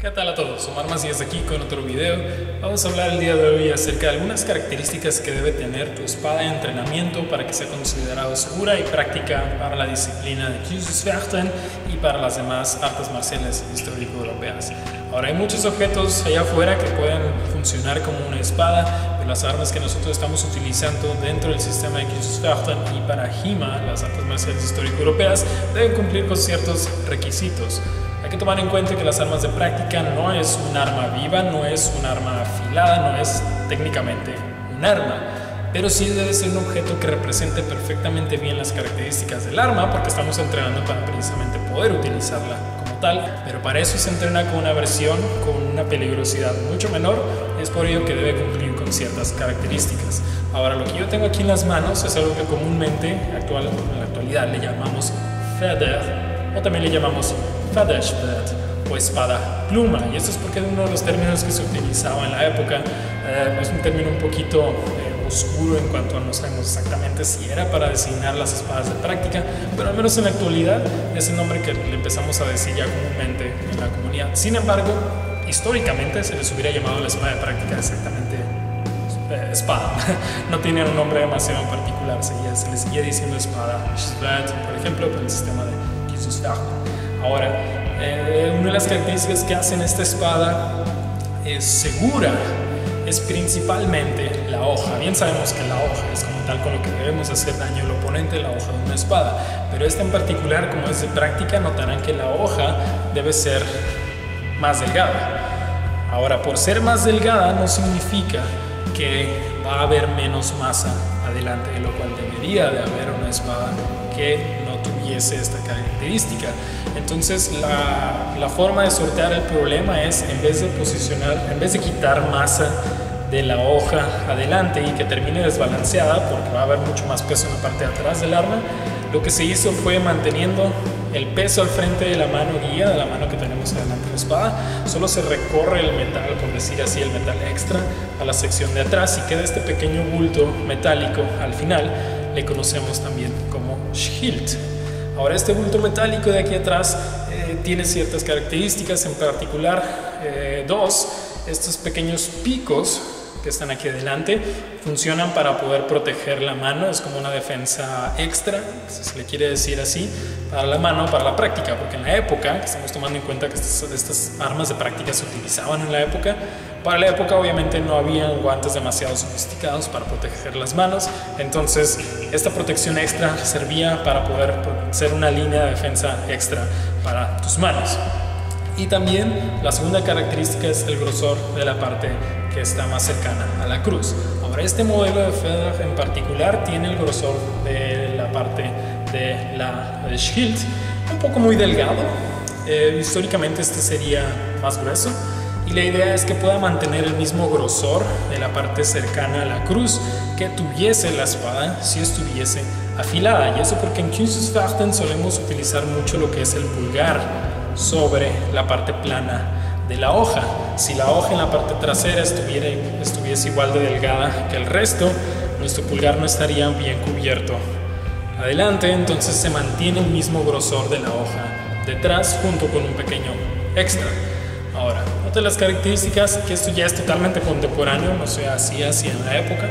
¿Qué tal a todos? Omar Macías aquí con otro video. Vamos a hablar el día de hoy acerca de algunas características que debe tener tu espada de entrenamiento para que sea considerada segura y práctica para la disciplina de Kisus Tahoe y para las demás artes marciales histórico-europeas. Ahora, hay muchos objetos allá afuera que pueden funcionar como una espada, pero las armas que nosotros estamos utilizando dentro del sistema de Kisus Tahoe y para HEMA, las artes marciales histórico-europeas, deben cumplir con ciertos requisitos. Hay que tomar en cuenta que las armas de práctica no es un arma viva, no es un arma afilada, no es técnicamente un arma, pero sí debe ser un objeto que represente perfectamente bien las características del arma, porque estamos entrenando para precisamente poder utilizarla como tal, pero para eso se entrena con una versión con una peligrosidad mucho menor. Es por ello que debe cumplir con ciertas características. Ahora, lo que yo tengo aquí en las manos es algo que comúnmente en la actualidad le llamamos Feder, o también le llamamos Federschwert o espada pluma, y esto es porque uno de los términos que se utilizaba en la época es un término un poquito oscuro en cuanto a no sabemos exactamente si era para designar las espadas de práctica, pero al menos en la actualidad es el nombre que le empezamos a decir ya comúnmente en la comunidad. Sin embargo, históricamente se les hubiera llamado la espada de práctica exactamente espada, no tienen un nombre demasiado en particular, se les seguía diciendo espada, por ejemplo, por el sistema de Kisus Tahoe. Ahora, una de las características que hacen esta espada es segura es principalmente la hoja. Bien sabemos que la hoja es como tal con lo que debemos hacer daño al oponente, la hoja de una espada, pero esta en particular, como es de práctica, notarán que la hoja debe ser más delgada. Ahora, por ser más delgada no significa que va a haber menos masa adelante, de lo cual debería de haber una espada que no tuviese esta característica. Entonces la forma de sortear el problema es, en vez de quitar masa de la hoja adelante y que termine desbalanceada, porque va a haber mucho más peso en la parte de atrás del arma, lo que se hizo fue manteniendo el peso al frente de la mano guía, de la mano que tenemos adelante de la espada, solo se recorre el metal, por decir así, el metal extra a la sección de atrás y queda este pequeño bulto metálico al final. Le conocemos también como Schilt. Ahora, este bulto metálico de aquí atrás tiene ciertas características, en particular dos. Estos pequeños picos que están aquí adelante funcionan para poder proteger la mano, es como una defensa extra, si se le quiere decir así, para la mano, para la práctica, porque en la época, estamos tomando en cuenta que estas armas de práctica se utilizaban en la época, para la época obviamente no había guantes demasiado sofisticados para proteger las manos, entonces esta protección extra servía para poder ser una línea de defensa extra para tus manos. Y también la segunda característica es el grosor de la parte que está más cercana a la cruz. Ahora, este modelo de Feder en particular tiene el grosor de la parte de la Schild un poco muy delgado. Históricamente este sería más grueso, y la idea es que pueda mantener el mismo grosor de la parte cercana a la cruz que tuviese la espada si estuviese afilada, y eso porque en Kunst des Fechtens solemos utilizar mucho lo que es el pulgar sobre la parte plana de la hoja. Si la hoja en la parte trasera estuviese igual de delgada que el resto, nuestro pulgar no estaría bien cubierto adelante, entonces se mantiene el mismo grosor de la hoja detrás junto con un pequeño extra. Ahora, otra de las características, que esto ya es totalmente contemporáneo, no se hacía así en la época,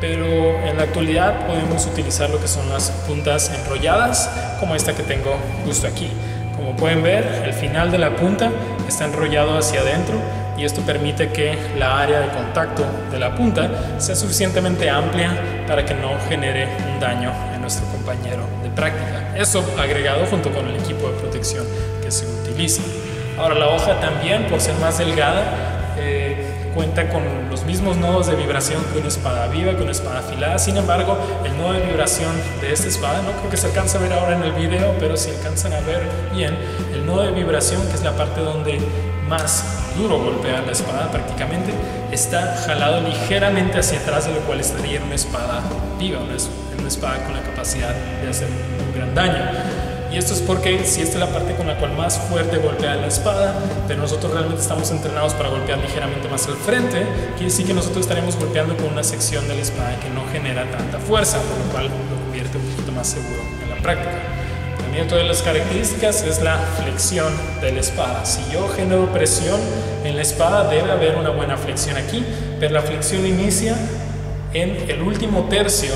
pero en la actualidad podemos utilizar lo que son las puntas enrolladas, como esta que tengo justo aquí. Como pueden ver, el final de la punta está enrollado hacia adentro, y esto permite que la área de contacto de la punta sea suficientemente amplia para que no genere un daño a nuestro compañero de práctica. Eso agregado junto con el equipo de protección que se utiliza. Ahora, la hoja también, por ser más delgada, cuenta con los mismos nodos de vibración que una espada viva, que una espada afilada. Sin embargo, el nodo de vibración de esta espada, no creo que se alcance a ver ahora en el video, pero si alcanzan a ver bien, el nodo de vibración, que es la parte donde más duro golpea la espada prácticamente, está jalado ligeramente hacia atrás, de lo cual estaría una espada viva, una espada con la capacidad de hacer un gran daño. Y esto es porque si esta es la parte con la cual más fuerte golpea la espada, pero nosotros realmente estamos entrenados para golpear ligeramente más al frente, quiere decir que nosotros estaremos golpeando con una sección de la espada que no genera tanta fuerza, por lo cual lo convierte un poquito más seguro en la práctica. Dentro de las características es la flexión de la espada. Si yo genero presión en la espada, debe haber una buena flexión aquí, pero la flexión inicia en el último tercio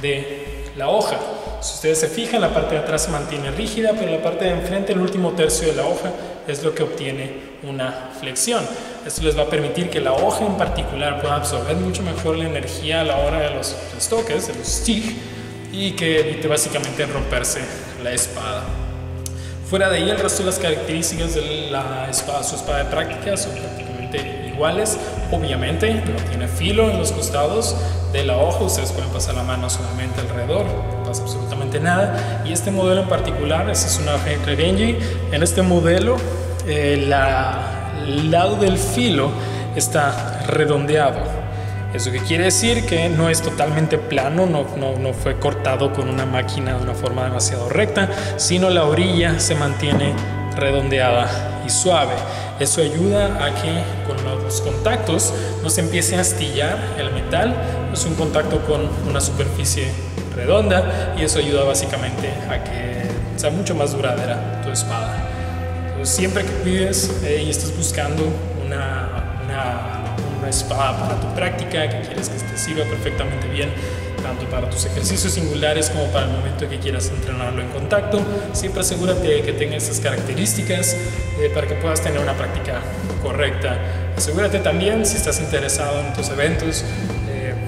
de la hoja. Si ustedes se fijan, la parte de atrás se mantiene rígida, pero la parte de enfrente, el último tercio de la hoja, es lo que obtiene una flexión. Esto les va a permitir que la hoja en particular pueda absorber mucho mejor la energía a la hora de los toques, de los stick, y que evite básicamente romperse la espada. Fuera de ahí, el resto de las características de la espada, su espada de práctica, son prácticamente iguales. Obviamente no tiene filo en los costados de la hoja, ustedes pueden pasar la mano solamente alrededor, no pasa absolutamente nada. Y este modelo en particular, esta es una Regenyei. En este modelo el lado del filo está redondeado. Eso que quiere decir que no es totalmente plano, no fue cortado con una máquina de una forma demasiado recta, sino la orilla se mantiene redondeada y suave. Eso ayuda a que con los contactos no se empiece a astillar el metal, es un contacto con una superficie redonda y eso ayuda básicamente a que sea mucho más duradera tu espada. Entonces, siempre que pides y estás buscando una espada para tu práctica, que quieres que te sirva perfectamente bien tanto para tus ejercicios singulares como para el momento que quieras entrenarlo en contacto, siempre asegúrate de que tenga esas características para que puedas tener una práctica correcta. Asegúrate también, si estás interesado en tus eventos,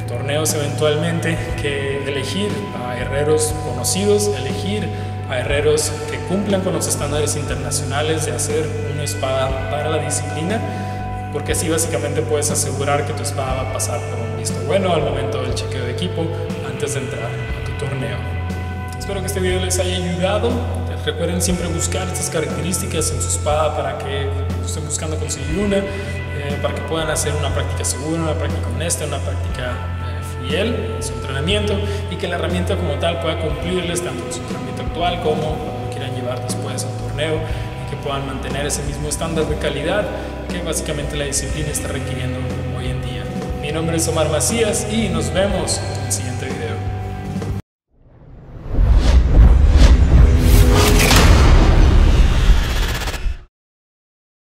torneos eventualmente, que elegir a herreros conocidos, elegir a herreros que cumplan con los estándares internacionales de hacer una espada para la disciplina, porque así básicamente puedes asegurar que tu espada va a pasar por un visto bueno al momento del chequeo de equipo antes de entrar a tu torneo. Espero que este video les haya ayudado. Recuerden siempre buscar estas características en su espada para que estén buscando conseguir una, para que puedan hacer una práctica segura, una práctica honesta, una práctica fiel en su entrenamiento, y que la herramienta como tal pueda cumplirles tanto en su entrenamiento actual como lo quieran llevar después a un torneo, y que puedan mantener ese mismo estándar de calidad que básicamente la disciplina está requiriendo hoy en día. Mi nombre es Omar Macías y nos vemos en el siguiente video.